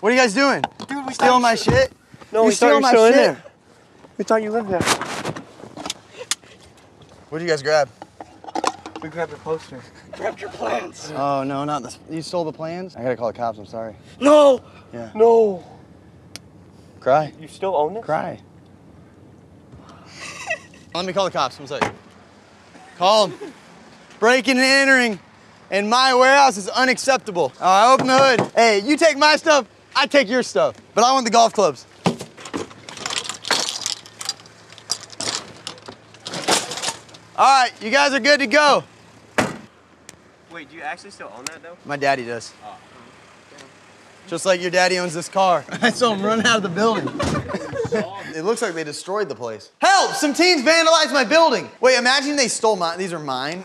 What are you guys doing? Dude, we stealing my shit? No, we stealing my shit. We thought you lived there. What did you guys grab? We grabbed your poster. Grabbed your plans. Oh, no, not this. You stole the plans? I gotta call the cops, I'm sorry. No! Yeah. No! Cry. You still own this? Cry. Let me call the cops, one second. Call them. Breaking and entering in my warehouse is unacceptable. All right, open the hood. Hey, you take my stuff, I take your stuff. But I want the golf clubs. All right, you guys are good to go. Wait, do you actually still own that though? My daddy does. Oh. Just like your daddy owns this car. I saw him run out of the building. It looks like they destroyed the place. Help! Some teens vandalized my building. Wait, imagine they stole mine. These are mine.